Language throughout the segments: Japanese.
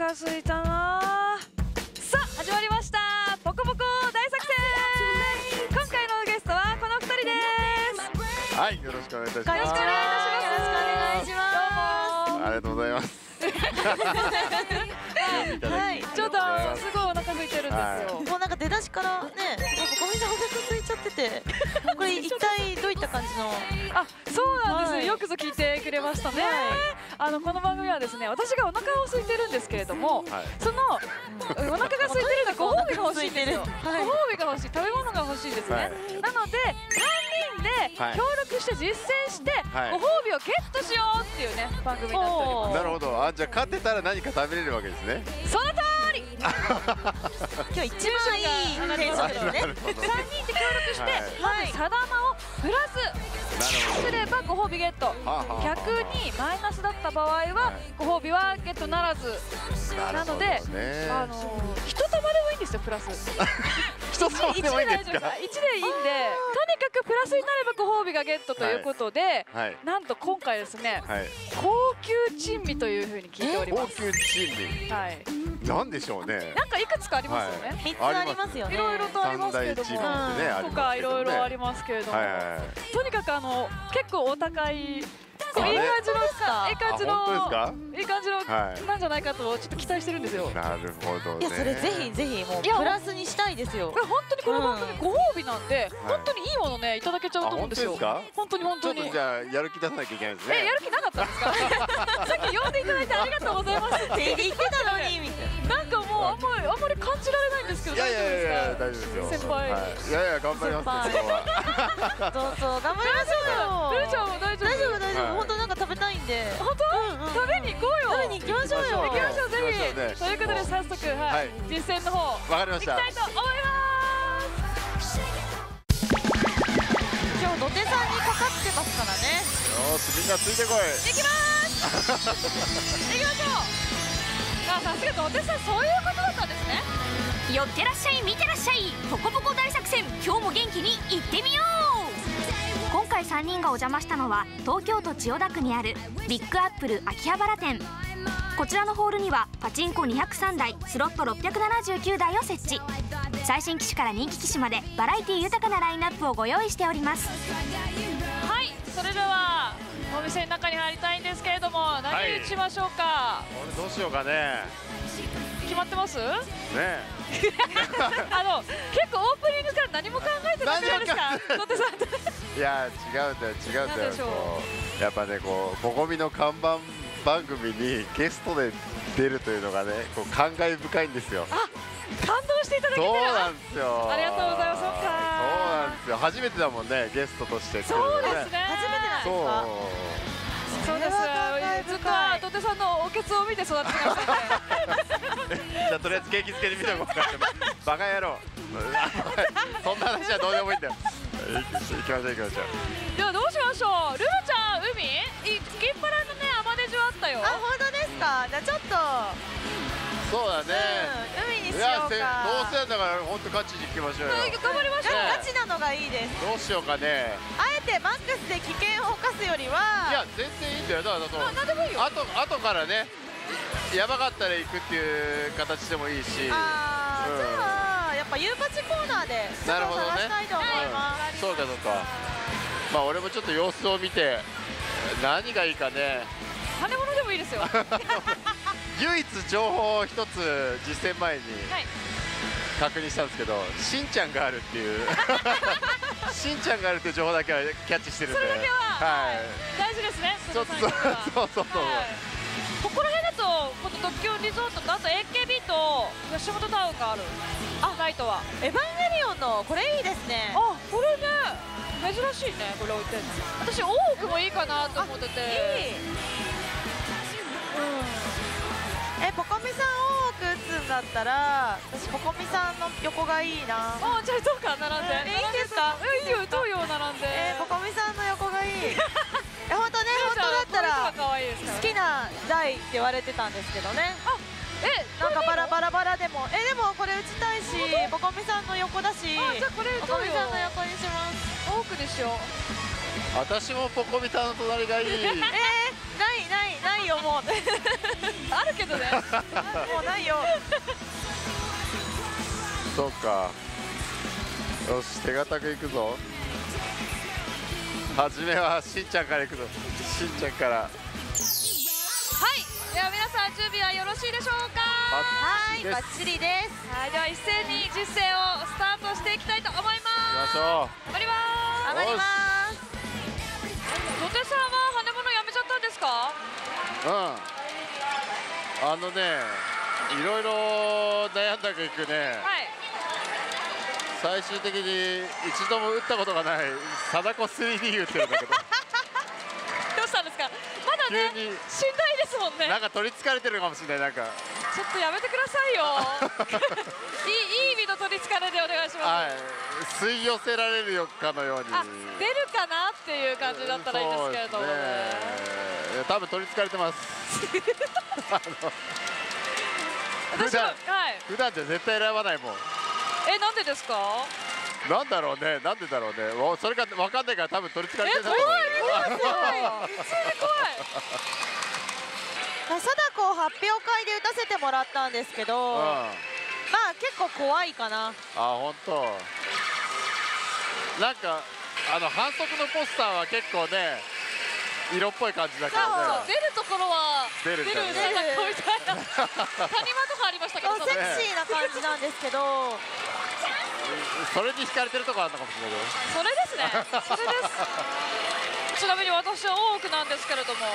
かすいたな。さあ始まりましたぽこぽこ大作戦。今回のゲストはこの2人です。はい、よろしくお願いいたします。よろしくお願いします。どうもありがとうございます。はい、ちょっとすごいお腹空いてるんですよ。もうなんか出だしからね、ごめんなさい、お腹空いちゃってて、これ一体どういった感じの？あ、そうなんですよ。よくぞ聞いてくれましたね。この番組はですね、私がお腹を空いてるんですけれども、そのお腹が空いてるのはご褒美が欲しいんですよ。ご褒美が欲しい、食べ物が欲しいですね。なので3人で協力して実践してご褒美をゲットしようっていうね番組になっております。なるほど。あ、じゃあ勝てたら何か食べれるわけですね。その通り。今日一番いいテンションですね。3人で協力してまずサダマをプラスすればご褒美ゲット、逆にマイナスだった場合はご褒美はゲットならずなので、ひと玉でもいいんですよ。プラス1でいいんで、とにかくプラスになればご褒美がゲットということで、なんと今回ですね、高級珍味というふうに聞いております。高級珍味、はい、なんでしょうね。なんかいくつかありますよね。3つありますよね。いろいろとありますけれども、とかいろいろありますけれども、とにかく結構お高い、いい感じのなんじゃないかとちょっと期待してるんですよ。なるほどね。いや、それぜひぜひもうプラスにしたいですよ。これ本当にこの番組ご褒美なんで、本当にいいものねいただけちゃうと思うんですよ。本当に本当に。ちょっとじゃあやる気出さなきゃいけないですね。やる気なかったんですか？さっき呼んでいただいてありがとうございますって言ってたのにみたいな。なんかもうあんまり感じられないんですけど。いやいやいや大丈夫ですよ。先輩。いやいや頑張ります。どうぞ頑張りましょうよ。ルーちゃんも大丈夫。大丈夫大丈夫。本当なんか食べたいんで、本当食べに行こうよ。食べに行きましょうよ。行きましょうぜひ。ということで早速実践の方行きたいと思います。今日土手さんにかかってますからね。よしみんなついてこい。行きます。行きましょう。さすが土手さん、そういうことだったんですね。寄ってらっしゃい見てらっしゃい、ぽこぽこ大作戦、今日も元気に行ってみよう。今回3人がお邪魔したのは東京都千代田区にあるビッグアップル秋葉原店。こちらのホールにはパチンコ203台、スロット679台を設置。最新機種から人気機種までバラエティ豊かなラインナップをご用意しております。はい、それではお店の中に入りたいんですけれども、何打ちましょうか。これどうしようかね。決まってます？ね。結構オープニングから何も考えてないじゃないですか。いや違うんだよ。やっぱね、こうぼこみの看板番組にゲストで出るというのがね、こう感慨深いんですよ。あ、感動していただけたら。そうなんですよ。ありがとうございます。そうなんですよ。初めてだもんね、ゲストとして。そうですね。初めてなんですか。そうです。ずっと土手さんのおケツを見て育ってましたね。じゃあとりあえずケーキつけてみたもん。バカ野郎。そんな話はどうでもいいんだよ。行きましょう。ではどうしましょう。ルーちゃん海？銀パラのねアマデジュあったよ。あ、本当ですか。じゃあちょっと。そうだね。海にしようか。どうせだから本当ガチに行きましょうよ。頑張りましょう。ガチなのがいいです。どうしようかね。マックスで危険を犯すよりは、いや全然いいんだよ。だから後からね、やばかったら行くっていう形でもいいし、ああ、じゃあやっぱゆうぱちコーナーで探したいと思います。そうかそうか。まあ俺もちょっと様子を見て何がいいかね。跳ね物でもいいですよ。唯一情報を一つ実践前に確認したんですけど、しんちゃんがあるっていう。しんちゃんがあるっていう情報だけはキャッチしてるんで、それだけは大事ですね。そう。ここら辺だとこの特急リゾートとあと AKB と吉本タウンがある。あ、ライトはエヴァンゲリオンのこれいいですね。あ、これね珍しいね。これ置いてるの私多くもいいかなと思ってて。ポコミさんを打つんだったら、私ポコミさんの横がいいな。あ、じゃあどうか並んで。いいんですか？いいよ、どうよ並んで。ポコミさんの横がいい。本当ね、本当だったら好きな台って言われてたんですけどね。あ、なんかバラでも、でもこれ打ちたいし、ポコミさんの横だし、ポコミさんの横にします。多くでしょ。私もポコミさんの隣がいい。ないよもう。あるけどね。もうないよ。そうか、よし手堅くいくぞ。初めはしんちゃんからいくぞ。しんちゃんから。はい、では皆さん準備はよろしいでしょうか。はい、バッチリです。はい、では一斉に実践をスタートしていきたいと思います。頑張ります。頑張ります。土手さんは羽物やめちゃったんですか。うん、あのね、いろいろ悩んだ結局ね、はい、最終的に一度も打ったことがない貞子 3D 言ってるんだけどどうしたんですか。まだね、急にしんどいですもんね。なんか取りつかれてるかもしれない。なんかちょっとやめてくださいよいい意味の取りつかれでお願いします、はい、吸い寄せられるかのように。あ、出るかなっていう感じだったらいいんですけれどもね。多分取りつかれてます普段、はい、普段じゃ絶対選ばないもん。え、なんでですか。なんだろうね、なんでだろうね。それかわかんないから多分取りつかれてるんだと思う。怖い、怖い、普通に怖い。貞子を発表会で打たせてもらったんですけど、まあ結構怖いかな。あ、本当。なんか反則のポスターは結構ね、色っぽい感じだけどね。出るところは出るみたいな。谷間とかありましたけど、セクシーな感じなんですけど、それに惹かれてるとこあるのかもしれないけど。それですね、それです。ちなみに私は多くなんですけれども、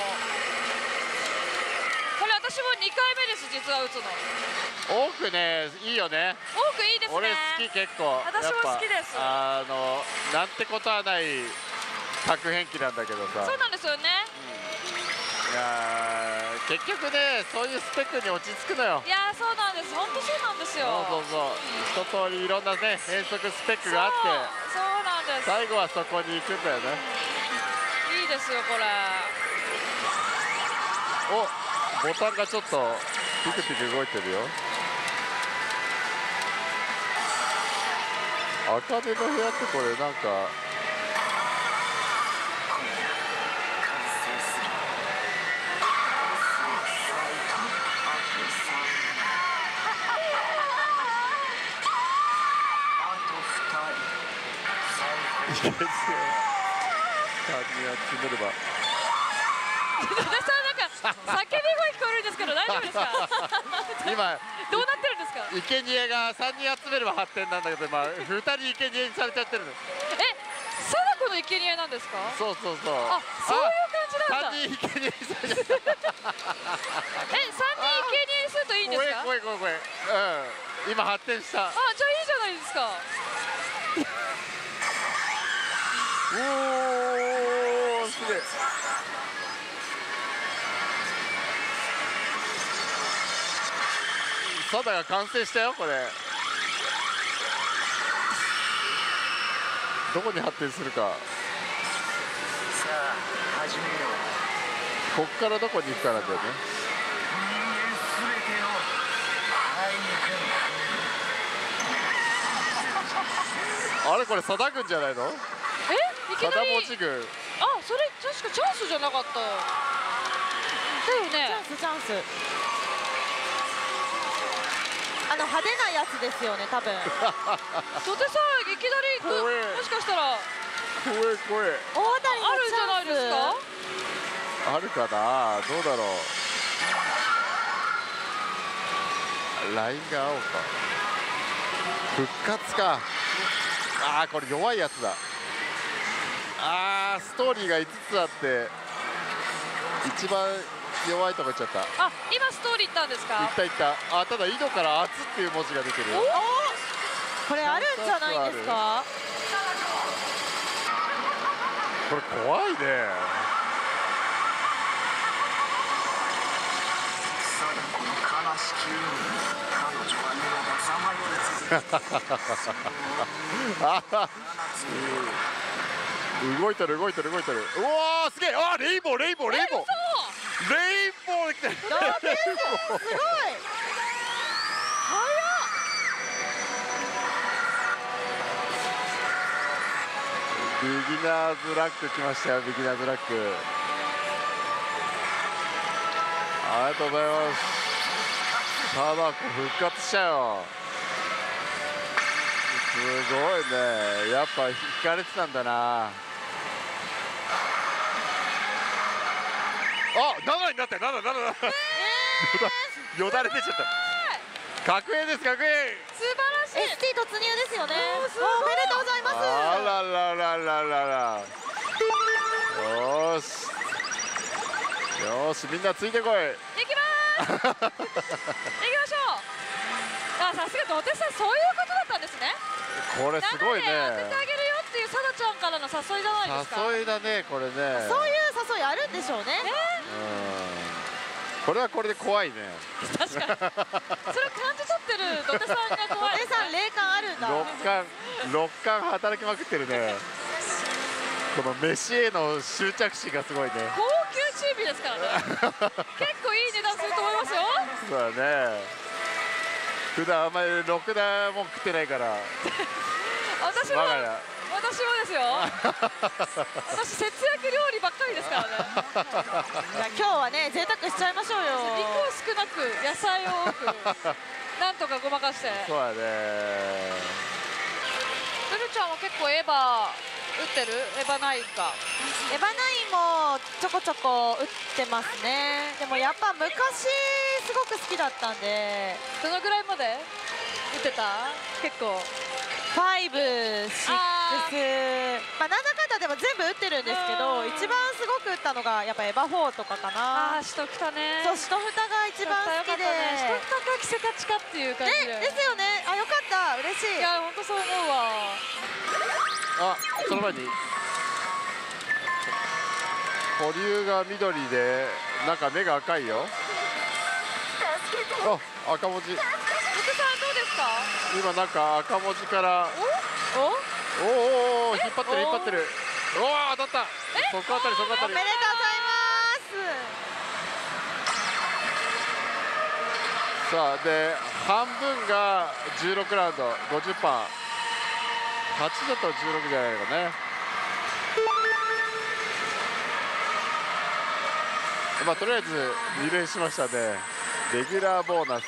これ私も2回目です、実は打つの。多くね、いいよね。多くいいですね。俺好き、結構。私も好きです。なんてことはない核変機なんだけどさ。そうなんですよね、うん、いや結局ね、そういうスペックに落ち着くのよ。いやそうなんです、本当そうなんですよ。そうそうそう、一通りいろんなね、変則スペックがあって、そうなんです、最後はそこに行くんだよね。いいですよ、これ。お、ボタンがちょっとピクピク動いてるよ。あかねの部屋ってこれなんかいいですよ。感じが詰めれば叫び声聞こえるんですけど大丈夫ですか今どうなってるんですか。生贄が3人集めれば8点なんだけど、まあ2人生贄にされちゃってるの。え、貞子の生贄なんですか。そうそうそう。あ、そういう感じなんだ。3人生贄にされちゃったえ、3人生贄にするといいんですか。怖い怖い怖い怖い、うん、今発展した。あ、じゃあいいじゃないですかおお、すげえ。サダが完成したよ、これ。どこに発展するか。さあ始めよう。こっからどこに行くかなんだよね。あれ、これサダ軍じゃないの。え、いきなりサダ持ち軍。あ、それ確かチャンスじゃなかった。だよね、チャンスチャンス。派手なやつですよね、多分。土手さん、いきなり、もしかしたら。怖え、怖え。あるんじゃないですか。あるかな、どうだろう。ラインが青か。復活か。ああ、これ弱いやつだ。ああ、ストーリーが5つあって。一番。弱いとこ行っちゃった。あ、今ストーリー行ったんですか。行った行った。あ、ただ井戸から熱っていう文字が出てる。これあるんじゃないですか。これ怖いね。動いてる動いてる動いてる。うわー、すげえ。あ、レインボーレインボーレインボー。レインボー来てる。すごい。早っ。ビギナーズラック来ましたよ、ビギナーズラック。ありがとうございます。タバコ復活したよ。すごいね、やっぱ引かれてたんだな。あ、7になったよ、7、7、7。よだれ出ちゃった。格上です、格上。素晴らしい。ST 突入ですよね。おめでとうございます。あらららららら。よし。よし、みんなついてこい。行きます。行きましょう。あ、さすがドテさん、そういうことだったんですね。これすごいね。当ててあげるよっていうさなちゃんからの誘いじゃないですか。誘いだね、これね。そういう誘いあるんでしょうね。これはこれで怖いね。確かに。それを感じ取ってるドテさんが怖い。ドテさん霊感あるんだ。六感働きまくってるね。この飯への執着心がすごいね。高級チービですからね。結構いい値段すると思いますよ。そうだね。普段あんまりろくなもん食ってないから。私もですよ。私節約料理ばっかりですからね。いや今日はね贅沢しちゃいましょうよ。肉を少なく野菜を多く、なんとかごまかして。そうだね。ルルちゃんは結構エヴァ。打ってるエヴァナインか。エヴァナインもちょこちょこ打ってますね。でもやっぱ昔すごく好きだったんで。どのぐらいまで打ってた？結構5、6、まあなんだかんだでも全部打ってるんですけど、一番すごく打ったのがやっぱエヴァ4とかかな。ああ、シトクタね。そう、シトフタが一番好きで、シトフタかキセカチかっていう感じですよね。あ、よかった、嬉しい。いや本当そう思うわ。あ、その前に保留が緑でなんか目が赤いよ。あ、赤文字。お客さんどうですか？今なんか赤文字からおお引っ張ってる引っ張ってる。うわー、当たった。そこあたりそこあたり。おめでとうございます。さあで半分が16ラウンド50%。8だと16じゃないのね。まあとりあえず2連しましたね。レギュラーボーナス。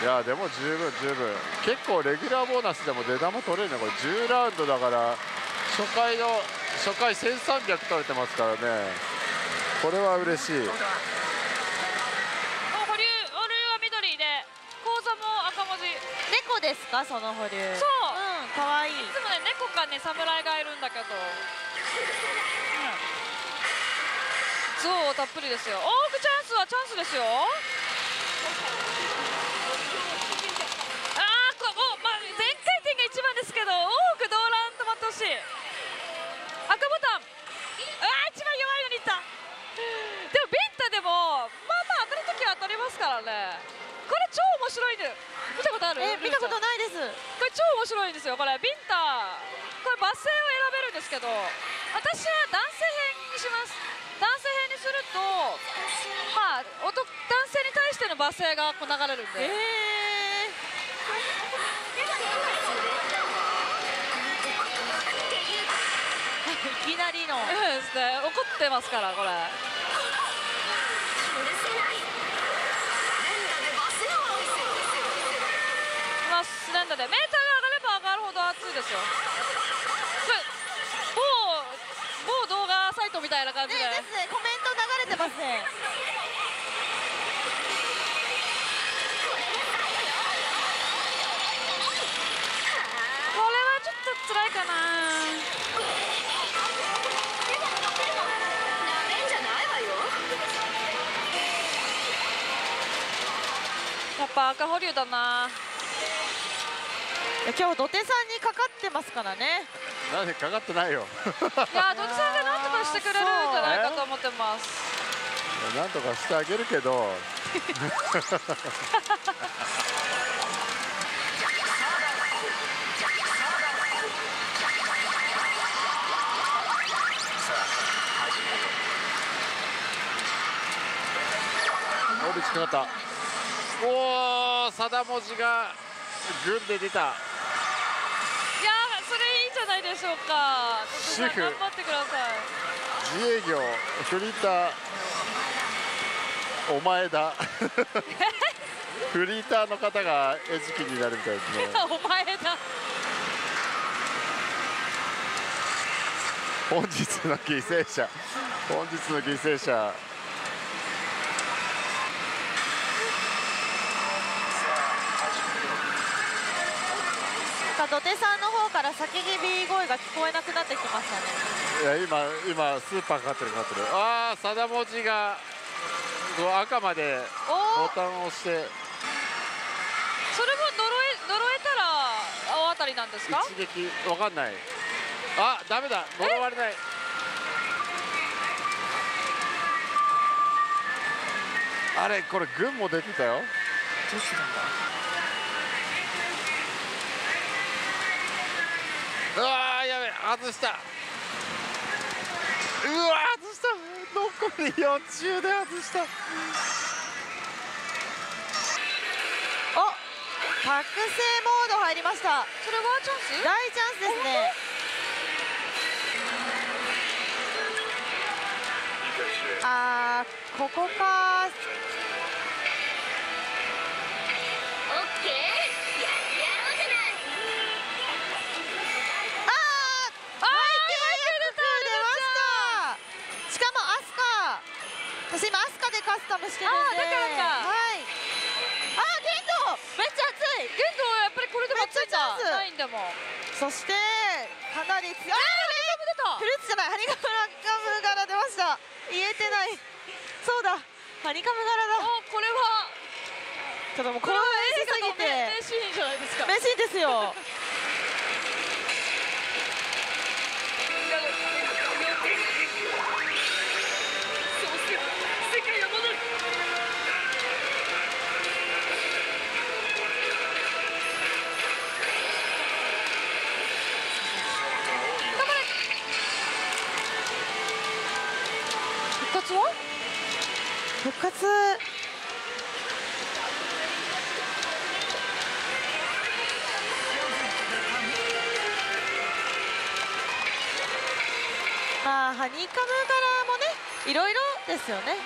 いやでも十分十分。結構レギュラーボーナスでも出玉取れるね。これ10ラウンドだから初回1300取れてますからね。これは嬉しい。猫ですか、その保留。そう、うん、かわいい。いつもね、猫かね、侍がいるんだけど。ゾウ、うん、たっぷりですよ。多くチャンスはチャンスですよ。ああ、こう、まあ、全回転が一番ですけど、多く動乱止まってほしい。赤ボタン。ああ、一番弱いのにいった。でも、ビンタでも、まあまあ、当たる時は当たりますからね。これ超面白いで、見たことある？見たことないです。これ超面白いんですよ。これビンタ、これバスを選べるんですけど、私は男性編にします。男性編にすると、まあ男性に対してのバスがこう流れるんで。いきなりの。ですね。怒ってますからこれ。なんだね、メーターが上がれば上がるほど熱いですよ。某動画サイトみたいな感じで。ですね、コメント流れてますね。これはちょっと辛いかな。やっぱ赤保留だな。今日土手さんにかかってますからね。なんでかかってないよ。いや、土手さんがなんとかしてくれるんじゃないかと思ってます。なんとかしてあげるけど。オリチかかった。おお、貞文字が群で出た。でしょうか。主婦頑張ってください。自営業フリーター。お前だフリーターの方が餌食になるみたいですねお前だ。本日の犠牲者土手さんの方から叫び声が聞こえなくなってきましたね。いや今スーパーかかってる。ああ、さだ文字が赤までボタンを押して。それも呪えたら青あたりなんですか？一撃わかんない。あ、ダメだ、呪われない。あれ、これ軍も出てたよ。どうするんだ。うわー、やべえ、外した。うわー、外した。残り4中で外した。お、覚醒モード入りました。それはチャンス、大チャンスですね。あー、ここかー。私今アスカでカスタムしてるんで。あ、だからか。はい。あ、ゲンドウ。めっちゃ熱い。ゲンドウやっぱりこれでも熱いんだ。ないんだもん。そしてかなり強い。あ、フルーツじゃない。ハニカム柄出ました。言えてない。そうだ。ハニカム柄だ。あ、これは。ちょっともうこれは名シーンじゃないですか。名シーンですよ。復活。まあハニカム柄もね、いろいろですよね。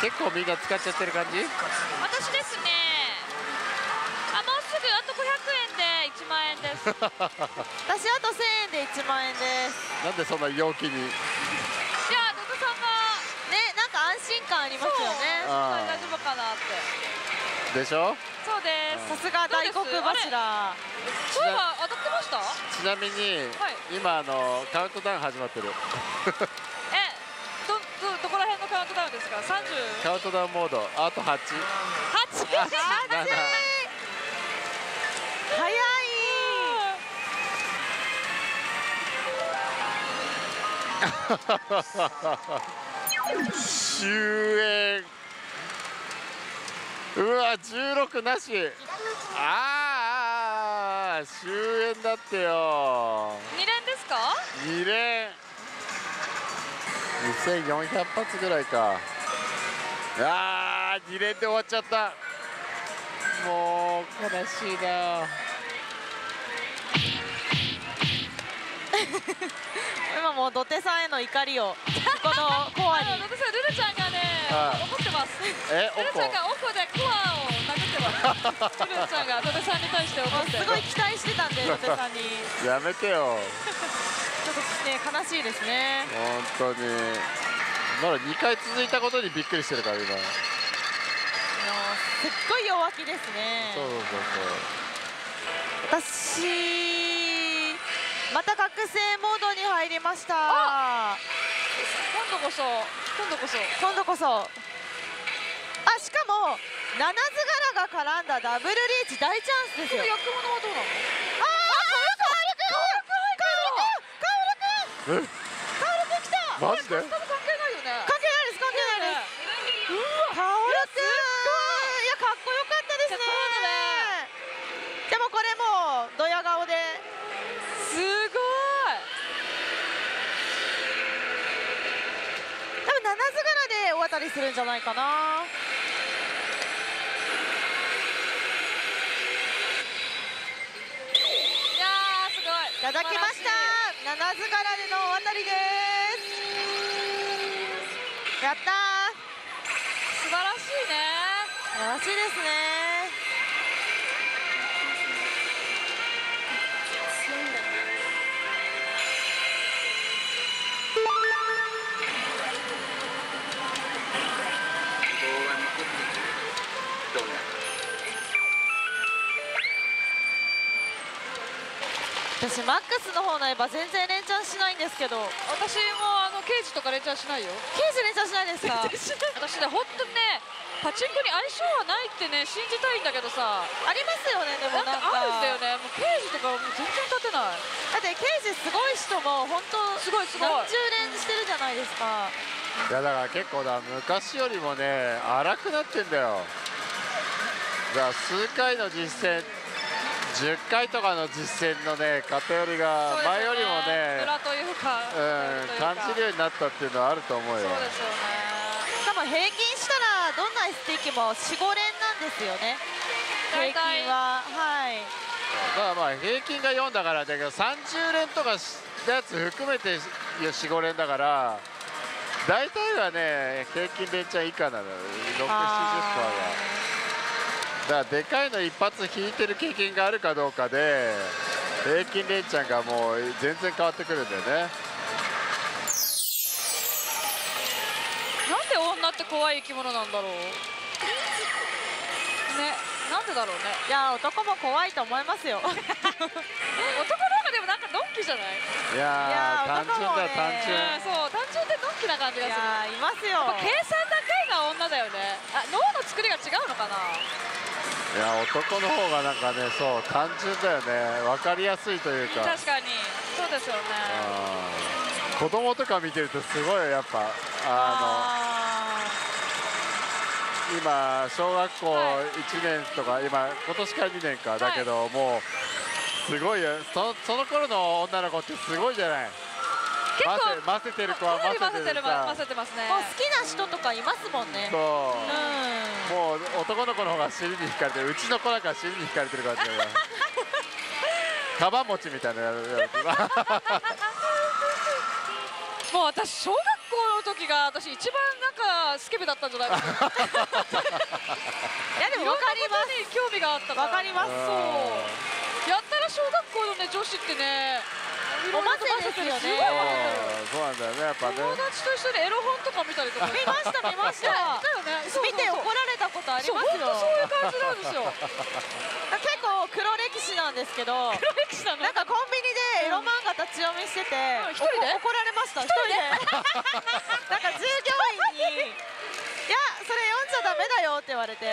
結構みんな使っちゃってる感じ。私ですね。あ、もうすぐあと500円で1万円です。私あと1000円で1万円です。なんでそんな陽気に。安心感ありますよね。大丈夫かなって。でしょ？そうです。さすが大黒柱。そういえば当たってました？ちなみに、今カウントダウン始まってる。どこら辺のカウントダウンですか？30？カウントダウンモード、あと8。8。早い。終焉。うわ、16なし。ああ、終焉だってよ。2連ですか？2連。2400発ぐらいか。ああ、2連で終わっちゃった。もう悲しいな。今もう土手さんへの怒りを。このコアにルルちゃんがね、怒ってます。ルルちゃんがオコでコアを殴ってます。ルルちゃんが土手さんに対して怒ってすごい期待してたんで、土手さんにやめてよ。ちょっとね、悲しいですね、本当に。まだ2回続いたことにびっくりしてるから、今すっごい弱気ですね。そうそうそう。私また覚醒モードに入りました。今度こそ。あ、しかも七津柄が絡んだダブルリーチ、大チャンスですよ。役物はどうなの？ああ、カオルくん来た。マジで？関係ないよね。関係ないです。カオルくん、いや、かっこよかったですね。でもこれもうドヤ顔で。大当たりするんじゃないかな。いやー、すごい。いただきました。七津柄での大当たりです。やったー、素晴らしいね。素晴らしいですね。私マックスの方のエヴァ全然連チャンしないんですけど、私もケージとか連チャンしないよ。ケージ連チャンしないですか？私ね、本当にね、パチンコに相性はないってね、信じたいんだけどさ。ありますよね。でもなんかあるんだよね。もうケージとかもう全然立てない。だってケージすごい人も本当すごいすごい何十連してるじゃないですか。いや、だから結構だ、昔よりもね荒くなってんだよ。だから数回の実践、10回とかの実践のね偏りが前よりもね、裏というか、感じるようになったっていうのはあると思うよ。そうですよね。多分平均したらどんなスティックも4、5連なんですよね。平均ははい。だからまあ平均が4だからだけど30連とかのやつ含めて4、5連だから大体はね平均連チャン以下なの。60、70%は。だからでかいの一発引いてる経験があるかどうかで平均連チャンがもう全然変わってくるんだよね。なんで女って怖い生き物なんだろうね。なんでだろうね。いや、男も怖いと思いますよ。男の方がでもなんかのんきじゃない？いやー、単純だ、単純。そう、単純でのんきな感じがする。いや、いますよ。計算だけが女だよね。あ、脳の作りが違うのかな。いや、男の方がなんかね、そう単純だよね。分かりやすいというか。確かにそうですよね。子供とか見てるとすごいやっぱ今小学校1年とか、今年から2年かだけど、もうすごいよ。その頃の女の子ってすごいじゃない。結構混ぜてる子は混ぜてますね。もう好きな人とかいますもんね。そう、もう男の子の方が尻に惹かれてる。うちの子なんか尻に惹かれてる感じだよ。カバン持ちみたいなやつ。もう私小学校の時が私一番なんかスケベだったんじゃないかな。いやでも分かります。いろんなことに興味があったから。分かります。そう。やったら小学校のね女子ってね。おませですよね。そうなんだよね、やっぱね。友達と一緒にエロ本とか見たりとか。見ました見ました。見て怒られたことありますよ。そういう感じなんですよ。結構黒歴史なんですけど。黒歴史なの？なんかコンビニでエロ漫画立ち読みしてて、一人で怒られました。一人で。なんか従業員にいやそれ読んじゃダメだよって言われて。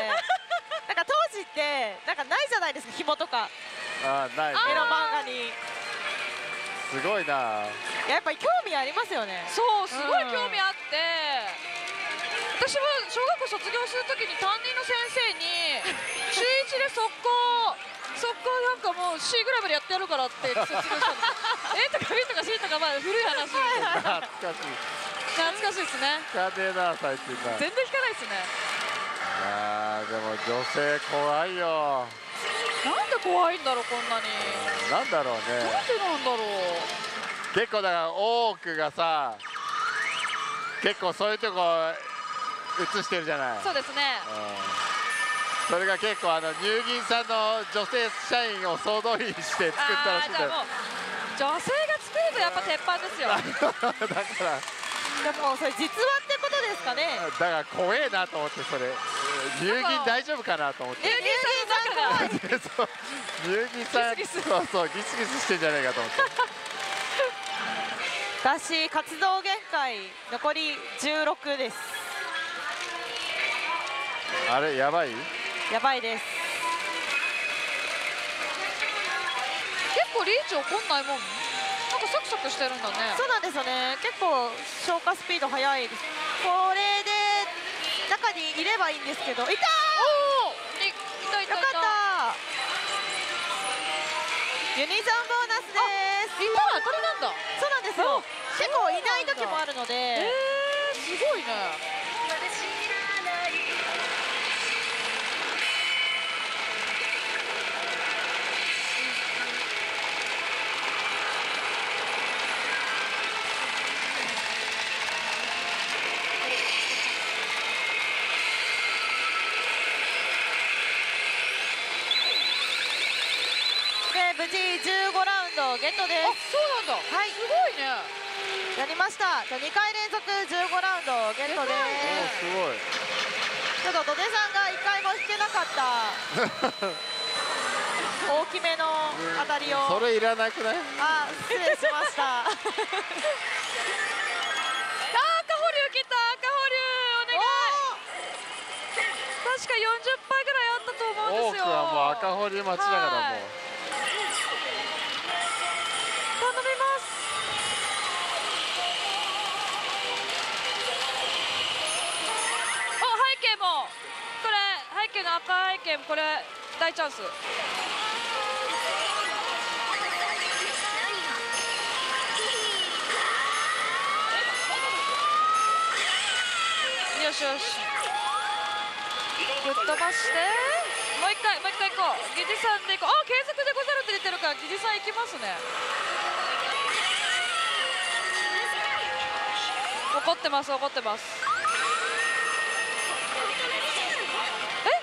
なんか当時ってなんかないじゃないですか、紐とか。あ、ない。エロ漫画に。すごいな。やっぱり興味ありますよね。そう、すごい興味あって、私は小学校卒業するときに担任の先生に週1で速攻なんかもう C グラブでやってやるからって説明したの。A とか B とか C とか、まあ古い話。懐かしい。懐かしいですね。聞かねえな、最近は。全然聞かないですね。ああ、でも女性怖いよ。なんで怖いんだろう、こんなに。なんだろうね。なんでなんだろう。結構だから多くがさ、結構そういうとこ映してるじゃない。そうですね。それが結構乳銀さんの女性社員を総動員して作ったらしいんだよ。女性が作るとやっぱ鉄板ですよ。だから。でもそれ実話ってことですかね。だから怖えなと思ってそれ。乳銀大丈夫かなと思って。そう、ギスギスしてんじゃないかと思って。私、活動限界残り16です。あれ、やばい？やばいです。結構リーチ怒んないもん。なんかサクサクしてるんだね。そうなんですよね。結構消化スピード速いです。これで中にいればいいんですけど。いたー！よかった。ユニゾンボーナスです。いたら当たりなんだ。そうなんですよ。結構いない時もあるので。すごいね。ラウンドゲットです。あ、そうなんだ、はい、すごいね、やりました。じゃあ2回連続15ラウンドゲットです。すごい、ちょっと土手さんが1回も引けなかった大きめの当たりを、それいらなくない？あ、失礼しましたあ、赤保留来た、赤保留お願い。確か40杯ぐらいあったと思うんですよ。多くはもう赤保留待ちだからもう。頼みます。お、背景もこれ、背景の赤背景もこれ大チャンス。よしよし、ぶっ飛ばして、もう一回行こう。ギジさんで行こう。あ、継続でござるって出てるから、ギジさん行きますね。怒ってます、怒ってます。え、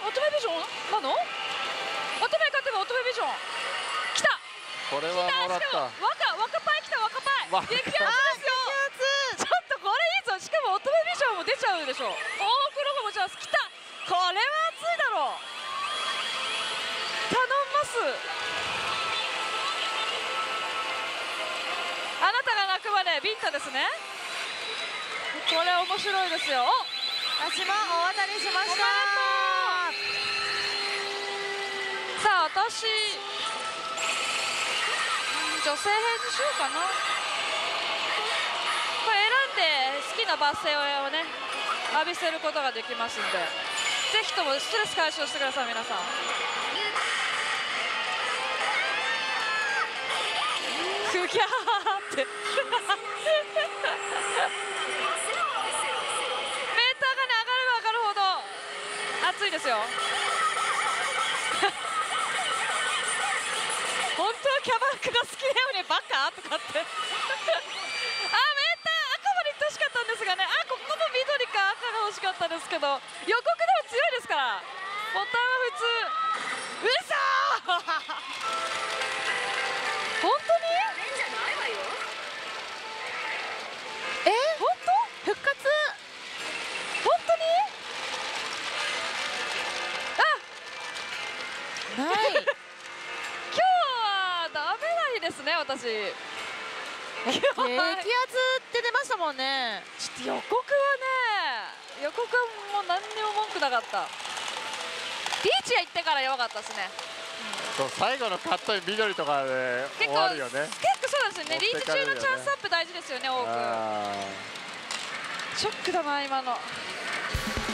乙女ビジョンなの？乙女勝てば乙女ビジョン。来た。これはもらった。しかも若パイ来た、若パイ。激アツですよ。しかも乙女ビジョンも出ちゃうでしょ。大黒もチャンス来た。これは熱いだろう。頼んます。あなたが泣くまでビンタですね。これ面白いですよ。私も大当たりしました。さあ、私女性編にしようかな。好きなバスエをね、浴びせることができますんで、ぜひともストレス解消してください皆さん。クギャーってメーターがね、上がれば上がるほど熱いですよ本当はキャバクラが好きだよねバカとかってがね、あ、ここも緑か赤が欲しかったですけど、予告でも強いですからボタンは普通。うそ本当に本当復活、本当にあない今日はダメないですね、私。激アツって出ましたもんね。ちょっと予告はもう何にも文句なかった。リーチが行ってから弱かったですね、うん、そう最後のカットに緑とかで終わるよね。結構そうですよね。リーチ中のチャンスアップ大事ですよね。多くショックだな今の。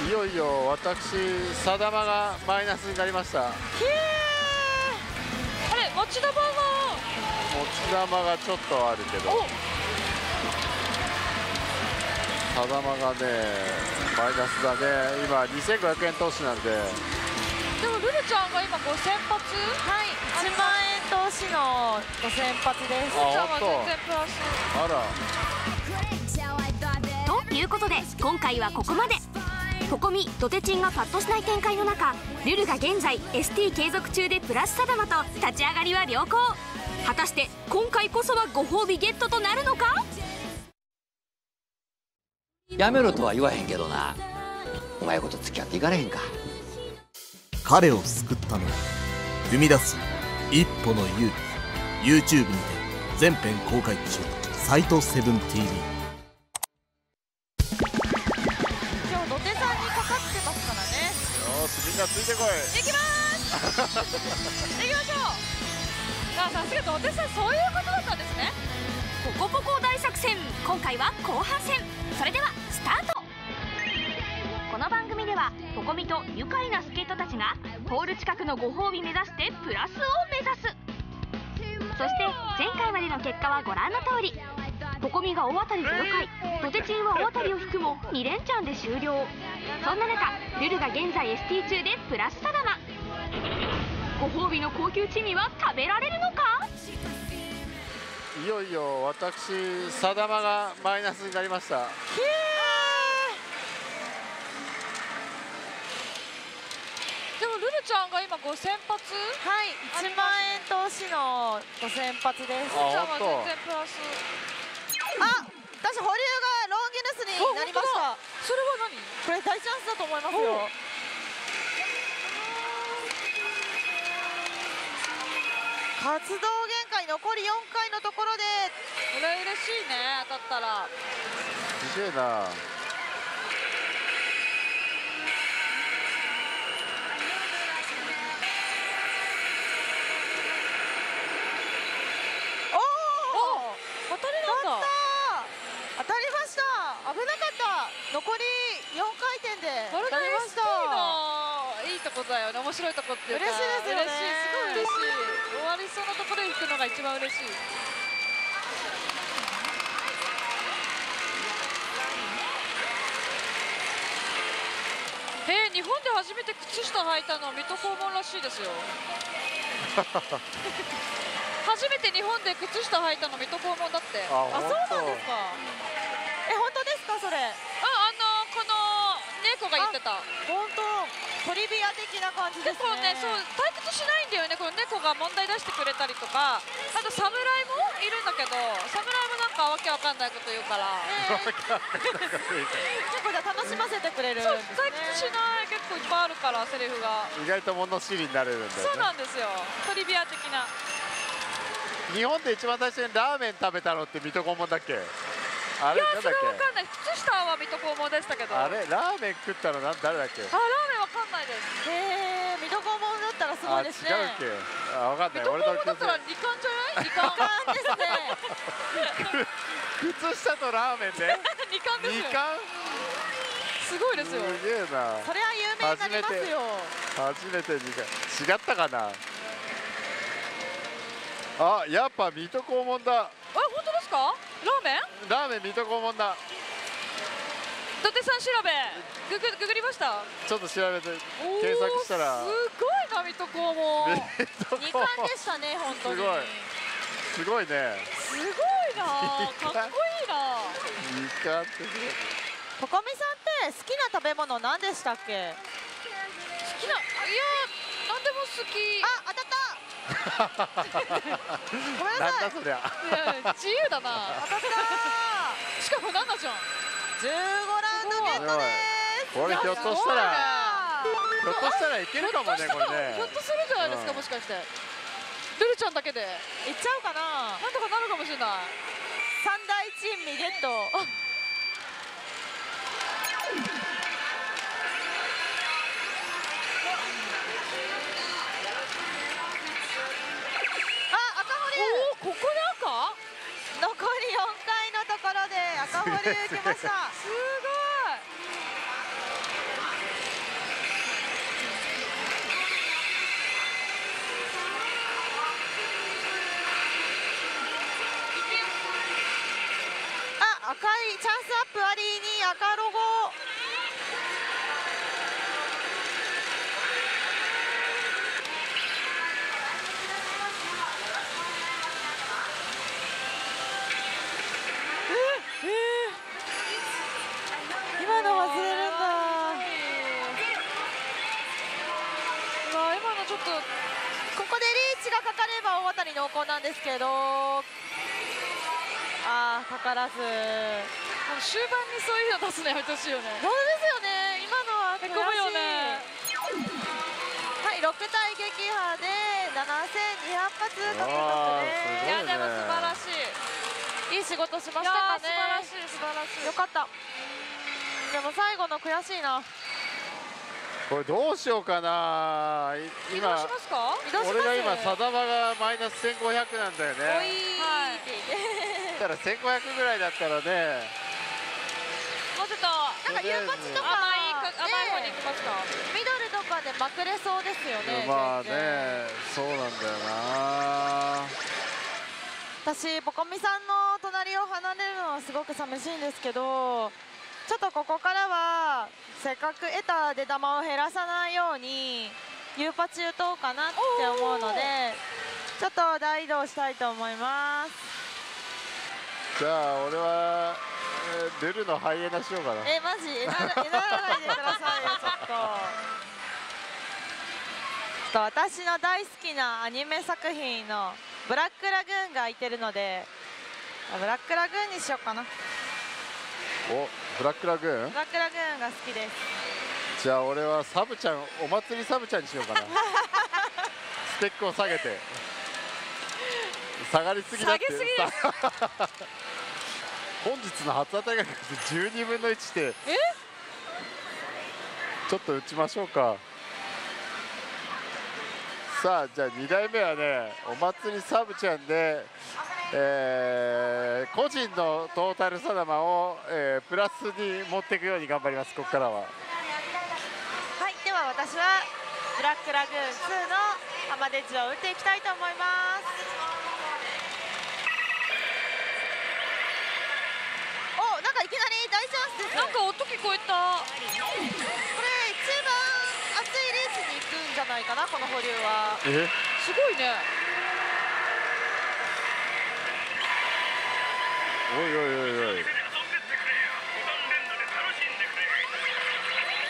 いよいよ私さだまがマイナスになりました。あれ持ち玉は持ち玉がちょっとあるけど、さだまがねマイナスだね。今2500円投資なんで。でもルルちゃんが今5000発、はい、1万円投資の5000発です。ルルちゃんは全然プラス。あらということで今回はここまで。ポコミ、ドテチンがパッとしない展開の中、ルルが現在 ST 継続中でプラスさだまと立ち上がりは良好。果たして今回こそはご褒美ゲットとなるのか。やめろとは言わへんけどな、お前こと付き合っていかれへんか。彼を救ったのは踏み出す一歩の勇気。 YouTube にて全編公開中、斎藤セブン TV。 今日土手さんにかかってますからね。よしみんなついてこい。いきますいきましょう。さすが土手さん、そういうことだったんですね。ポコポコ大作戦、今回は後半戦。それではスタート。この番組ではポコミと愉快な助っ人たちがホール近くのご褒美目指してプラスを目指す。そして前回までの結果はご覧の通り、ポコミが大当たり0回、土手チームは大当たりを含む2連チャンで終了。そんな中ルルが現在 ST 中でプラスさだま。ご褒美の高級珍味は食べられるのか。いよいよ私さだまがマイナスになりました。でもルルちゃんが今5000発、はい、1万円投資の5000発です。ルルちゃんは全然プラス。あ、私保留がロンゲネスになりました。それは何？これ大チャンスだと思いますよ。活動限界残り4回のところで、これ嬉しいね、当たったら。すげえな。おお、当たりなんだ。当たりました。危なかった。残り4回転で当たりました。いいとこだよね、面白いとこっていうか。嬉しいですよね。嬉しい、すごい嬉しい。終わりそうなところに行くのが一番嬉しい。日本で初めて靴下履いたのは水戸黄門らしいですよ。初めて日本で靴下履いたの水戸黄門だって。あ、そうなんですか。本当ですか、それ。この猫が言ってた。本当。トリビア的な感じですね。そう、退屈しないんだよね。この猫が問題出してくれたりとか、あと侍もいるんだけど、侍もなんかわけわかんないこと言うから。結構じゃ楽しませてくれる。そう、退屈しない、結構いっぱいあるから、セリフが。意外と物知りになれるんだよね。そうなんですよ。トリビア的な。日本で一番最初にラーメン食べたのって水戸黄門だっけ。あれ、なんだっけ。いや、それわかんない。靴下は水戸黄門でしたけど。あれ、ラーメン食ったの、誰だっけ。水戸黄門だったらすごいですね。違うっけ。あ、分かんない。俺の水戸黄門だったら二冠じゃない？二冠ですね。靴下とラーメンで。二冠ですよ。二冠。すごいですよ。すげえな。それは有名になりますよ。初めて二冠。違ったかな。あ、やっぱ水戸黄門だ。あ、本当ですか？ラーメン？ラーメン水戸黄門だ。伊達さん調べ、ググりました。ちょっと調べて検索したら。すごいな、水戸黄門。二冠でしたね、本当に。すごいね。すごいな、かっこいいな。二冠って。とこみさんって好きな食べ物なんでしたっけ。好きな、いや、なんでも好き。あ、当たった。ごめんなさい。なんだそりゃ。自由だな。当たった。しかもなんだじゃん。15ラウンドゲットです。これひょっとしたらいけるかもね、これね。ひょっとするじゃないですか、もしかして。ルルちゃんだけで。いっちゃうかな。なんとかなるかもしれない。三大珍味ゲット。あ、赤堀。おお、ここで赤？残り4回。ところで赤堀受けました。すごい。あ、赤いチャンスアップありに赤ロゴ。濃厚なんですけど、ああ、かからず。終盤にそういうの出すのやめてほしいよね。そうですよね、今のは。へこむよね。はい、6体撃破で7200発獲得ね。いや、でも素晴らしい。いい仕事しましたかね。素晴らしい、素晴らしい。よかった。でも最後の悔しいな。これどうしようかな。今俺が今サダバがマイナス1500なんだよね。ただ1500ぐらいだったらね。もうちょっとなんか夕立とか甘い方に行きますか。ミドルとかでまくれそうですよね。まあね、そうなんだよな。私ボコミさんの隣を離れるのはすごく寂しいんですけど。ちょっとここからはせっかく得た出玉を減らさないようにユーパチ打とうかなって思うので、ちょっと大移動したいと思います。じゃあ俺はルルのハイエナしようかな。マジ？えならないでくださいよ、ちょっと。私の大好きなアニメ作品のブラックラグーンが空いてるので、ブラックラグーンにしようかな。お、ブラックラグーン？ブラックラグーンが好きです。じゃあ俺はサブちゃん、お祭りサブちゃんにしようかな。スペックを下げて。下がりすぎだって。下げすぎです。本日の初当たりが12分の1で、ちょっと打ちましょうか。さあ、じゃあ2台目はね、お祭りサブちゃんで、個人のトータル定まを、プラスに持っていくように頑張ります。ここからは、はい、では私はブラックラグーン2のアマデジを打っていきたいと思います。お、なんかいきなり大チャンスです。なんか音聞こえた。これ一番熱いレースに行くんじゃないかな、この保留は。すごいね。おいおいおいおい。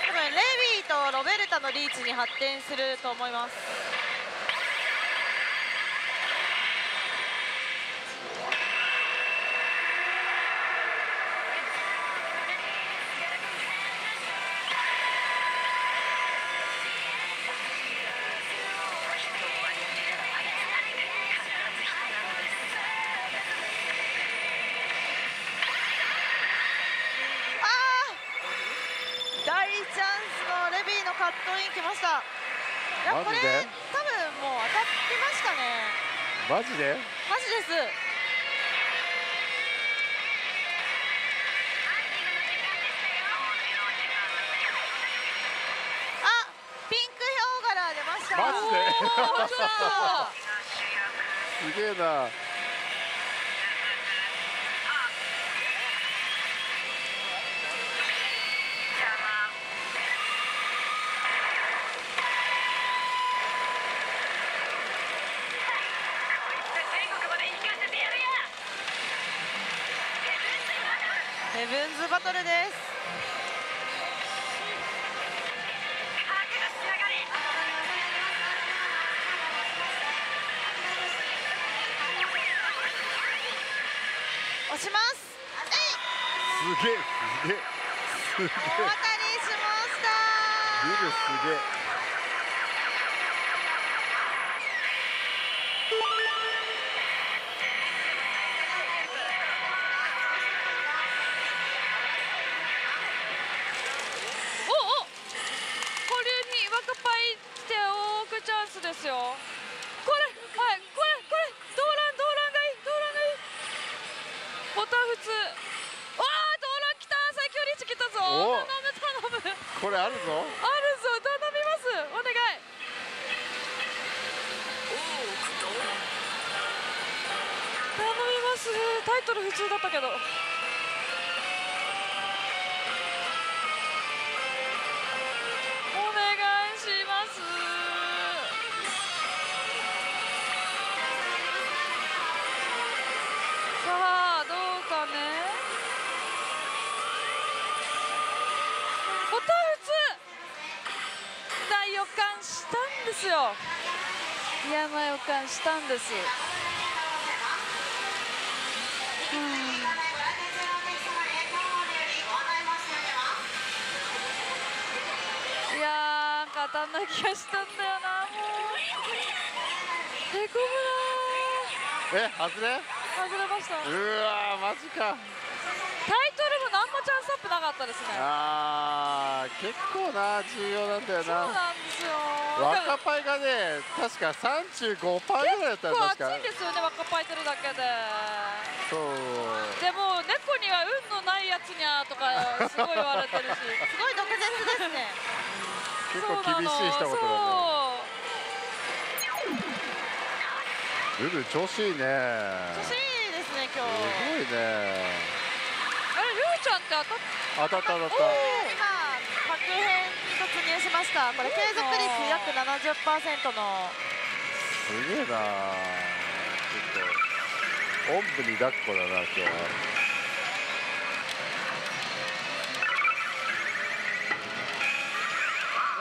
多分レビーとロベルタのリーチに発展すると思います。これ多分もう当たってましたね。マジで？マジです。あ、ピンクヒョウ柄出ました。マジで？すげえな。ヘブンズバトルです。押します。すげえすげえ。お渡りしました。すげえ。ですよ。これ、はい、これ、これ、ドーラン、ドーランがいい、ドーランがいい。ボタン普通。わあ、ドーラン来た、最強リーチ来たぞ。頼む、頼む。これあるぞ。あるぞ、頼みます、お願い。頼みます。タイトル普通だったけど。嫌な予感したんです。いやー、当たんない気がしたんだよな。もうへこむな。外れ？外れました。うわー、マジか。タイトルも何もチャンスアップなかったですね。ああ、結構な重要なんだよな。そうなんですよ。若パイがね、確か 35% ぐらいだったんですか。結構熱いんですよね、若パイ取るだけで。そうでも、猫には運のないやつにゃーとかすごい言われてるし、すごい毒舌ですね。結構厳しい人もいるね。ルル調子いいね。調子いいですね、今日。すごいね。あれ、ルルちゃんって当たった？当たった、当たった。確変に突入しました。これ継続率約 70% の。すげえな。ちょっとおんぶに抱っこだな今日は。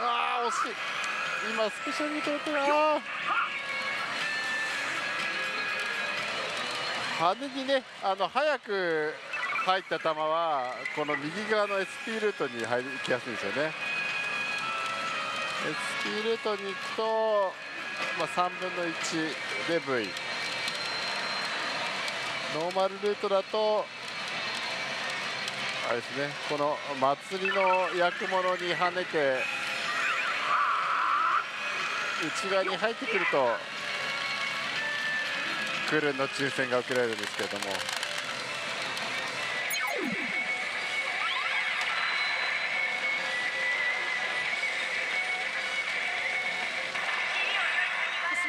ああ惜しい。今スペシャルに取ったな。跳ねにね、早く入った球はこの右側の SP ルートに入りきやすいですよね。 SP ルートに行くと、まあ、3分の1で V、 ノーマルルートだとあれですね、この祭りの役物に跳ねて内側に入ってくるとクルンの抽選が受けられるんですけれども、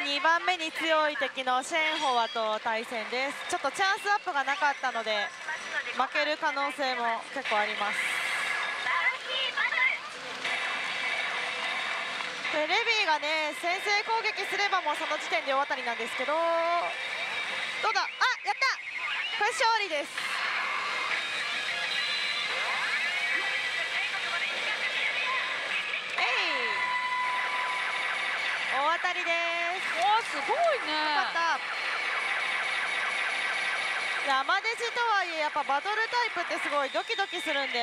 2番目に強い敵のシェーン・ホワと対戦です。ちょっとチャンスアップがなかったので負ける可能性も結構あります。でレビーがね、先制攻撃すればもうその時点で大当たりなんですけど、どうだ、あ、やった、これ勝利です。大当たりです。おー、すごいね、よかった。山弟子とはいえやっぱバトルタイプってすごいドキドキするんで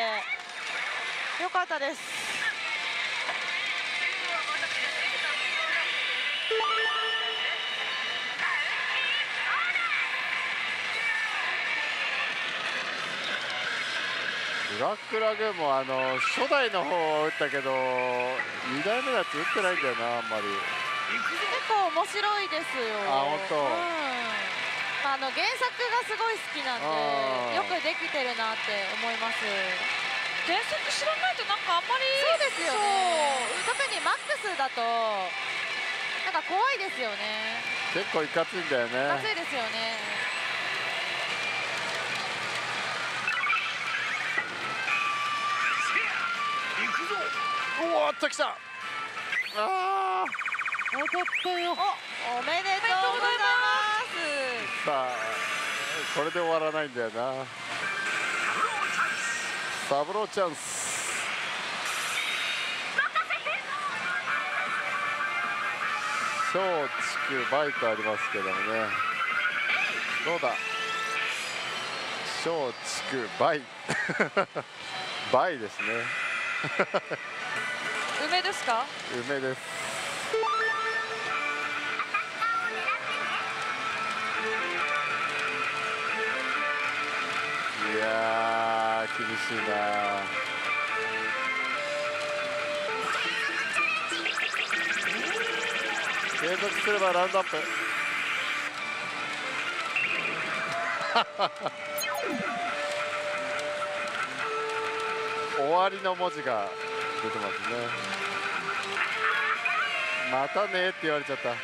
よかったです。ブラックラグーンも初代の方を打ったけど2代目のやつ打ってないんだよな、あんまり。結構面白いですよ。あ、本当。原作がすごい好きなんでよくできてるなって思います。原作知らないとなんかあんまり、そうですよね、特にマックスだとなんか怖いですよね。結構いかついんだよね。いかついですよね。おーっときた。あー、よかったよ。おめでとうございます。さあ、これで終わらないんだよな。サブローチャンス。松竹バイトありますけどもね。どうだ。松竹バイ。バイですね。梅ですか。梅です。いやー、厳しいなー。継続すればラウンドアップ。終わりの文字が出てますね。またねーって言われちゃった。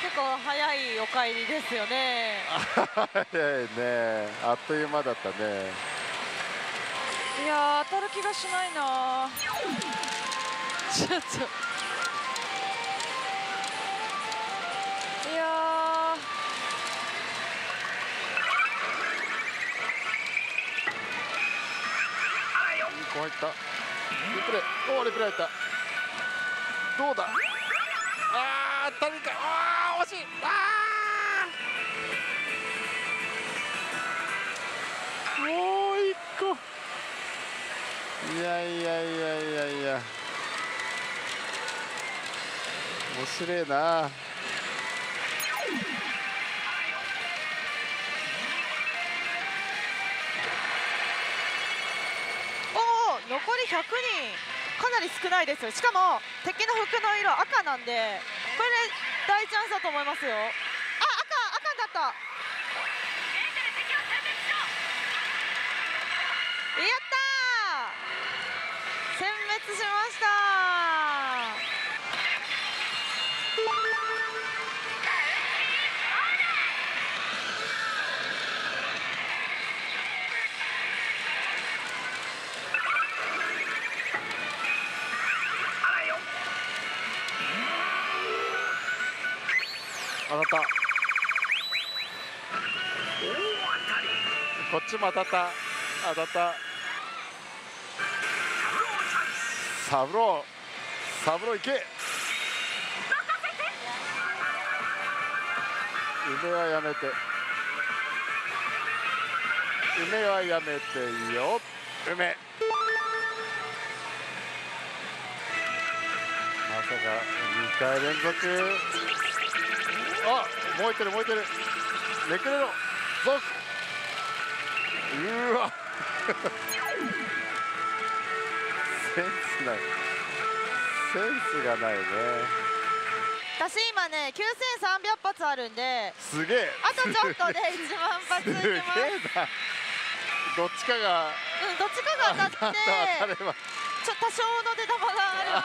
結構早いお帰りですよね。早いね、あっという間だったね。いやー、当たる気がしないな。ちょっと、いやー、2個入った。リプレイ、おー、リプレイ入った。どうだ、あー、当たりか、あー、惜しい。もう一個。いやいやいやいやいや。面白いな。おお、残り100人。かなり少ないですよ。しかも敵の服の色赤なんで、これで大チャンスだと思いますよ。あ、赤だった。やったー、殲滅しました。当たった。こっちも当たった。当たった。サブロー、サブロ行け。梅はやめて、梅はやめてよ。梅、まさか2回連続。あ、燃えてる燃えてる。めくれろゾク。うわセンスない、センスがないね。私今ね9300発あるんで、すげえ、あとちょっとで1万発いきます。すげえな。どっちかが、うん、どっちかが当たって、ちょ多少の出玉があれば。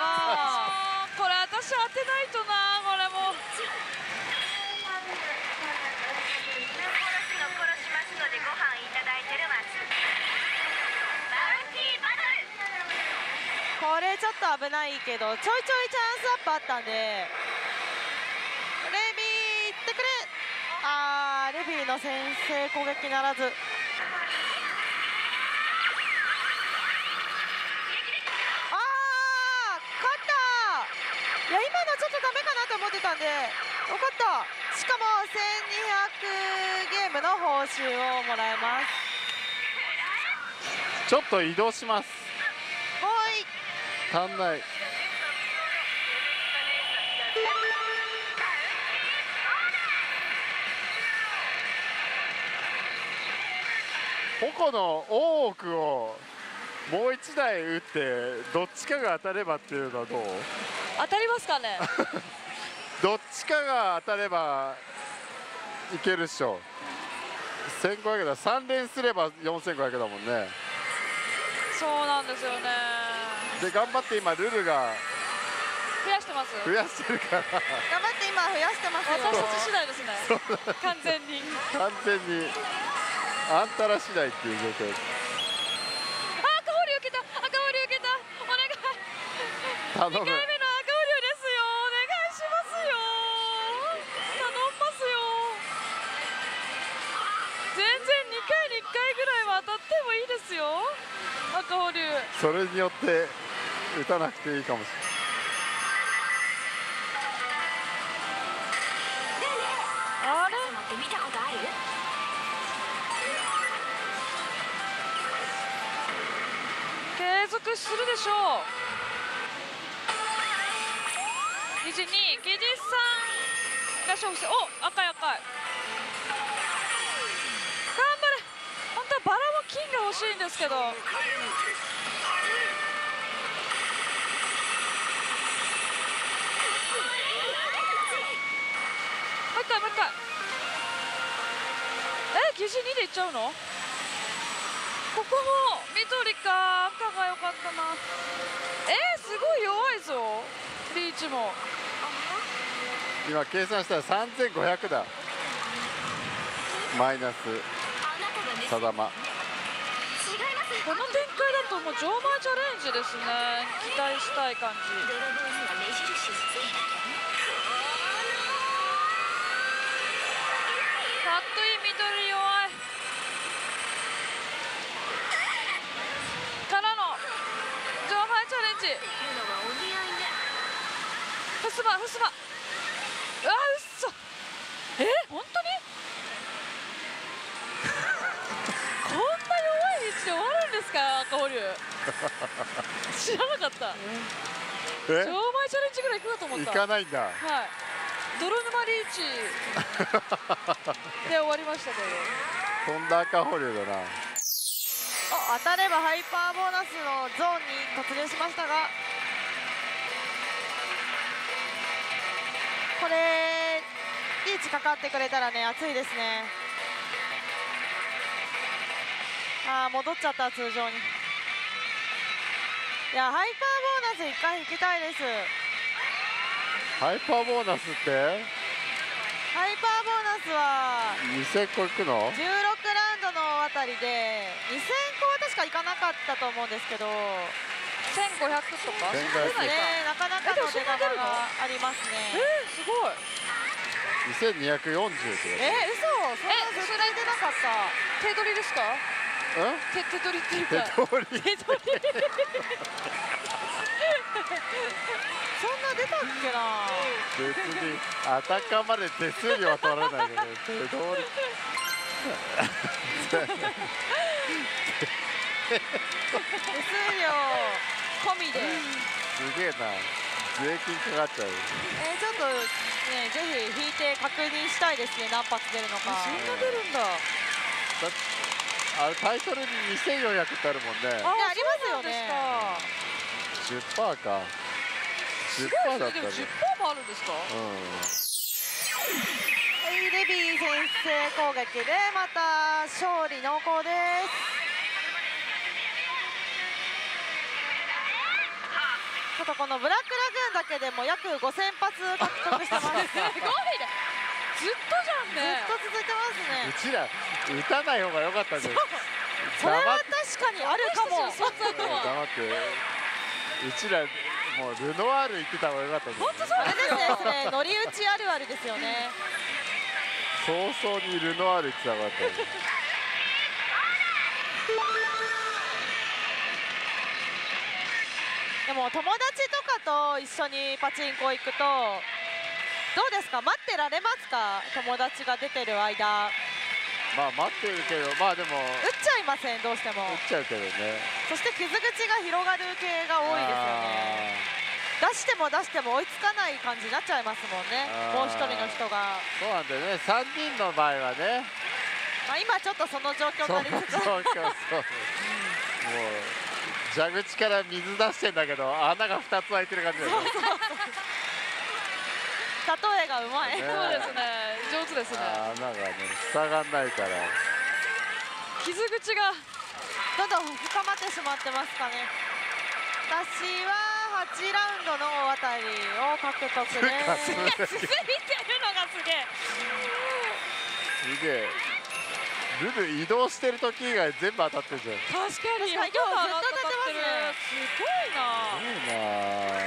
これ私当てないとな。これもこれちょっと危ないけど、ちょいちょいチャンスアップあったんで、レビーってくれ。あー、レビーの先制攻撃ならず。いや、今のちょっとダメかなと思ってたんで、よかった。しかも1200ゲームの報酬をもらえます。ちょっと移動します。おい、足んない。矛の大奥をもう一台打って、どっちかが当たればっていうのはどう？当たりますかね。どっちかが当たればいけるっしょ。1500だ。3連すれば4500だもんね。そうなんですよね。で、頑張って今ルルが増やしてます。増やしてるから。頑張って今増やしてますよ。私たち次第ですね。完全に完全にあんたら次第っていう状況です。2回目の赤穂流ですよ。お願いしますよ。頼んますよ。全然2回に1回ぐらいは当たってもいいですよ、赤穂流。それによって打たなくていいかもしれない。あれ？見たことある？継続するでしょう。22、技術さんが勝負して、お、赤い赤い。頑張れ。本当はバラも金が欲しいんですけど。もう一回もう一回。え、技術2でいっちゃうの？ここも緑か赤が良かったな。すごい弱いぞ。リーチも今計算したら3500だ。マイナス定ま。この展開だともう錠前チャレンジですね。期待したい感じ。かっこいい緑弱いからの錠前チャレンジ。ふすま、ふすま。うわ、うっそ。本当に。こんな弱い道で終わるんですか、赤穂流。知らなかった。錠前チャレンジぐらい行くかと思った。行かないんだ。はい。泥沼リーチ。で、終わりましたけど。飛んだ赤穂流だな。あ、当たればハイパーボーナスのゾーンに突入しましたが。これリーチかかってくれたらね、熱いですね。ああ、戻っちゃった、通常に。いや、ハイパーボーナス1回引きたいです。ハイパーボーナスって？ハイパーボーナスは2000個いくの？16ラウンドのあたりで2000個は確かいかなかったと思うんですけど、1500とか、なかなかの出玉がありますね。すごい。2240ってこと。嘘。それぐらい出なかった。手取りですか？手取りっていうか。手取り。別にアタッカーまで手数料は取られないけど、手数料込みで。すげえな、税金かかっちゃう。ちょっとね、ぜひ引いて確認したいですね、何発出るのか。そんな出るんだ。あれタイトルに2400ってあるもんね。ありますよね。10%か。10%だったね。10%もあるんですか。はい、レビー先制攻撃でまた勝利濃厚です。ちょっとこのブラックラグーンだけでも約5000発獲得してます。すごいね。ずっとじゃんね。ずっと続いてますね。うちら打たない方が良かったんです。それは確かにあるかも。うちらもうルノワール行ってた方が良かったです。本当そうですね。乗り打ちあるあるですよね。早々にルノワール行ってた方が良かったです。でも友達とかと一緒にパチンコ行くとどうですか、待ってられますか、友達が出てる間。まあ待ってるけど、まあでも打っちゃいません、どうしても打っちゃうけどね。そして傷口が広がる系が多いですよね。出しても出しても追いつかない感じになっちゃいますもんね、もう一人の人が。そうなんだよね、3人の場合はね。まあ今ちょっとその状況になりつつ蛇口から水出してんだけど穴が2つ開いてる感じだよね。例えがうまい。そうですね、上手ですね。穴がね塞がんないから傷口がどんどん深まってしまってますかね。私は8ラウンドの大当たりを獲得です。続いてるのがすげえすげえ。ルル移動してる時以外全部当たってるじゃん。確かに。今日はずっと当たってます。すごいな。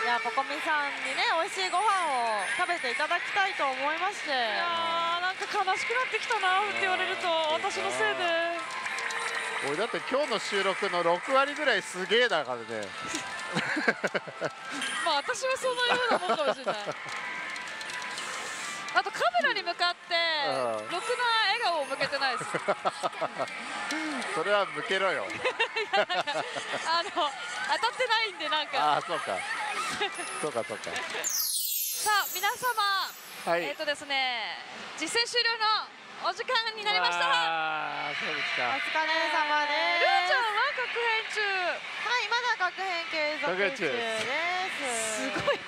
いや、ここみさんにね、美味しいご飯を食べていただきたいと思いまして。いやー、なんか悲しくなってきたなって言われると、私のせいで。俺だって今日の収録の6割ぐらいすげえだからね。まあ、私はそのようなもんかもしれない。あとカメラに向かってろくな笑顔を向けてないです。それは向けろよ。当たってないんでなんか。あ、そうか。そうかそうか。さあ皆様、はい、ですね、実戦終了のお時間になりました。ああ、そうですか。お疲れ様です。ルーちゃんは確変中。はい、まだ確変継続中です。すごい。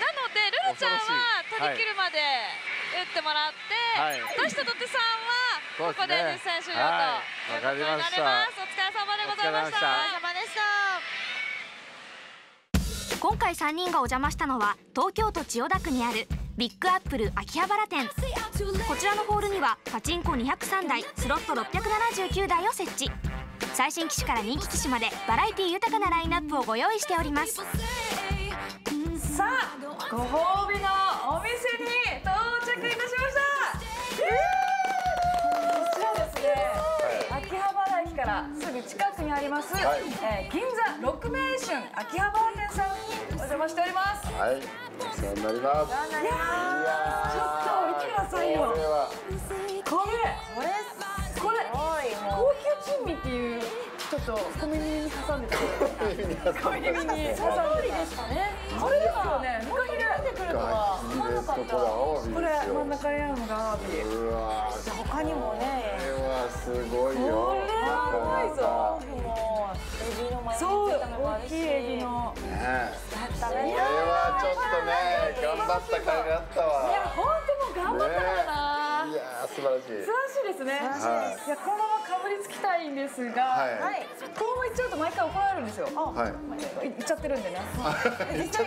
なのでルルちゃんは取り切るまで打ってもらって、出したとてさんはここで実戦終了ということになります。お疲れ様でございました。今回3人がお邪魔したのは東京都千代田区にあるビッグアップル秋葉原店。こちらのホールにはパチンコ203台、スロット679台を設置。最新機種から人気機種までバラエティ豊かなラインナップをご用意しております。さあ、ご褒美のお店に到着いたしました。こちらですね、秋葉原駅からすぐ近くにあります、銀座鹿鳴春秋葉原店さんにお邪魔しております。はい、お世話になります。いやー、ちょっと見てくださいよ。これ、高級珍味っていう。ちょっと小耳に挟んでくる。小耳に挟んで。その通りですかね。これですよね。フカヒレ出てくるとは思わなかった。これ真ん中にあるのがアワビ。他にもね。これはすごいよ。これはうまいぞ。エビの前についたのもあるし。そう、大きいエビの。ねえ。これはちょっとね、頑張った甲斐があったわ。いや、本当もう頑張ったからな。いや、素晴らしい。素晴らしいですね。いや、このまま。かぶりつきたいんですが、このまま行っちゃうと毎回怒られるんですよ。行っちゃってるんでね。行っちゃってるんでね。いつも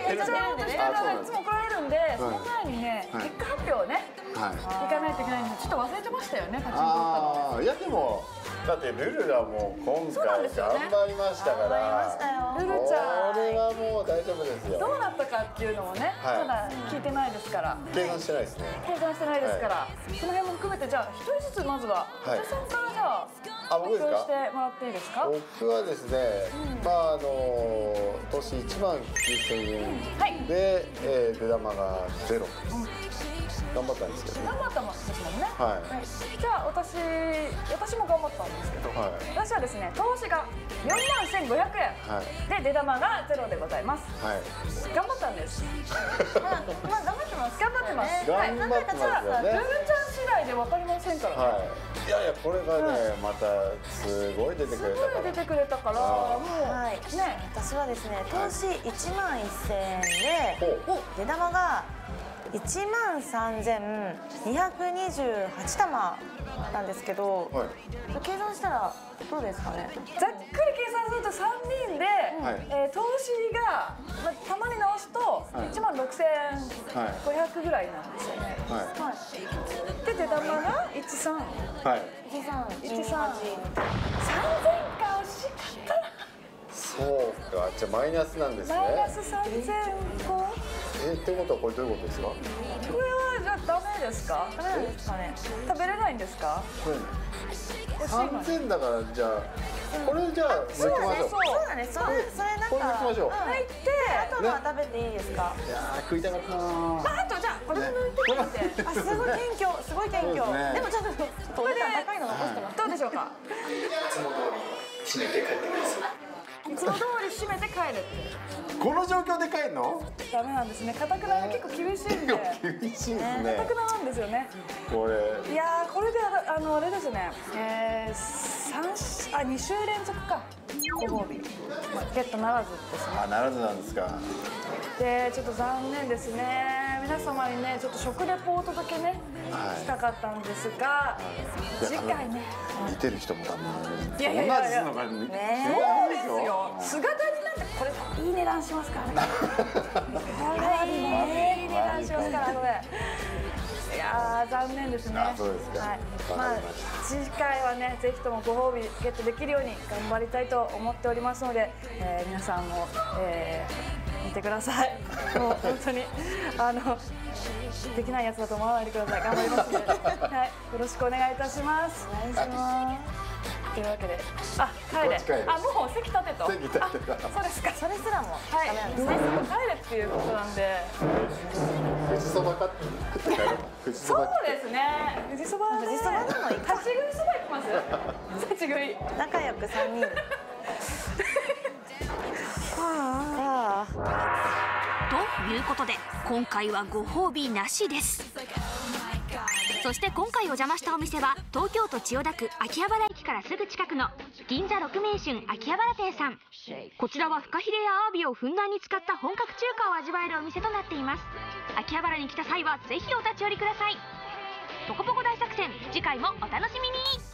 怒られるんで、その前にね、結果発表をね、行かないといけないんで、ちょっと忘れてましたよね、パチンコ打ったの。いやでも。だってルルがもう今回頑張りましたから、ルルちゃんこれはもう大丈夫ですよ。どうなったかっていうのもね、まだ聞いてないですから。計算してないですね。計算してないですから、その辺も含めてじゃあ一人ずつまずは伊藤さんからじゃあ発表してもらっていいですか？僕はですね、まあ年1万9,000円で出玉が0です。頑張ったんですけど、頑張ったんですもんね。はい。じゃあ私も頑張ったんですけど、私はですね、投資が41,500円で出玉が0でございます。はい。頑張ったんです。まあ頑張ってます。頑張ってます。はい。なんかじゃあルルちゃん次第で分かりませんからね。はい。いやいやこれがねまたすごい出てくれたから。すごい出てくれたからもうね。私はですね、投資11,000円で出玉が13,228玉なんですけど、はい、計算したらどうですかね。ざっくり計算すると3人で、投資が、まあ、たまに直すと16,500ぐらいなんですよね。で出玉が1,3,1,3,1,3,3,000か惜しかったな。そうか、じゃあマイナスなんですね。マイナス3,000個。ってことはこれどういうことですか？これはじゃあダメですか？ダメですかね。食べれないんですか？3,000だからじゃあこれじゃあ抜きましょう。そうだね。それなんか入ってあとは食べていいですか？いや食いたかったな。あとじゃあこれ抜いてみて。あすごい謙虚、すごい謙虚。でもちょっとこれで高いの残してます。どうでしょうか？いつも通り締めて帰ってください。いつも通り締めて帰るってこの状況で帰るの？ダメなんですね。かたくなが結構厳しいんで。厳しいですね。かたくななんですよね。これ。いやーこれであれですね。2週連続かご褒美ゲットならずですね。あならずなんですか。でちょっと残念ですね。皆様にねちょっと食レポをお届けねしたかったんですが次回ね。見てる人も多分。いやいやいやいや。そうですよ。姿になんてこれいい値段しますからね。いい値段しますからこれ。いやー残念ですね。まあ次回はねぜひともご褒美ゲットできるように頑張りたいと思っておりますので、皆さんも、見てください。もう本当にできないやつだと思わないでください。頑張りますので、はい、よろしくお願いいたします。お願いします。というわけで、あ、帰れ、あ、もう席立てと、そうですか、それすらも、はい、帰れっていうことなんで、富士そば買って帰ろう。そうですね、富士そば、富士そばなのに、立ち食いそば行きます？立ち食い、仲良く3人。はあ。ということで、今回はご褒美なしです。そして今回お邪魔したお店は東京都千代田区秋葉原駅からすぐ近くの銀座六名春秋葉原店さん。こちらはフカヒレやアワビをふんだんに使った本格中華を味わえるお店となっています。秋葉原に来た際はぜひお立ち寄りください。ポコポコ大作戦次回もお楽しみに。